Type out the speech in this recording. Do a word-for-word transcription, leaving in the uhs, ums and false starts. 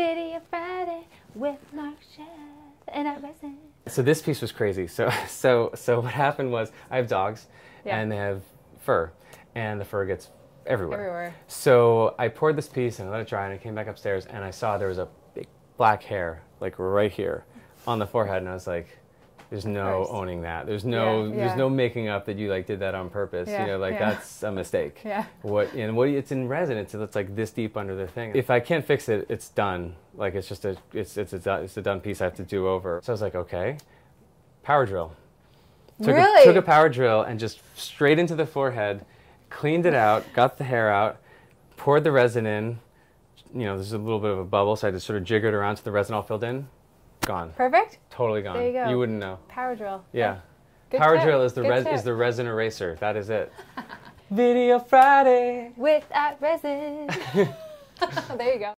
Video Friday with Marc Scheff and I resin. So this piece was crazy. So so so what happened was I have dogs, yeah, and they have fur, and the fur gets everywhere. Everywhere. So I poured this piece and I let it dry, and I came back upstairs and I saw there was a big black hair like right here on the forehead, and I was like, there's no owning that. There's no, yeah, yeah. there's no making up that you like did that on purpose. Yeah, you know, like yeah. that's a mistake. Yeah. What and what? It's in resin. It's it's like this deep under the thing. If I can't fix it, it's done. Like it's just a it's it's a it's a done piece. I have to do over. So I was like, okay, power drill. Took really? A, took a power drill and just straight into the forehead, cleaned it out, got the hair out, poured the resin in. You know, there's a little bit of a bubble, so I just sort of jiggered around so the resin all filled in. Gone. Perfect. Totally gone. There you go. You wouldn't know. Power drill. Yeah. Good Power tip. drill is the res is the resin eraser. That is it. Video Friday with at resin. There you go.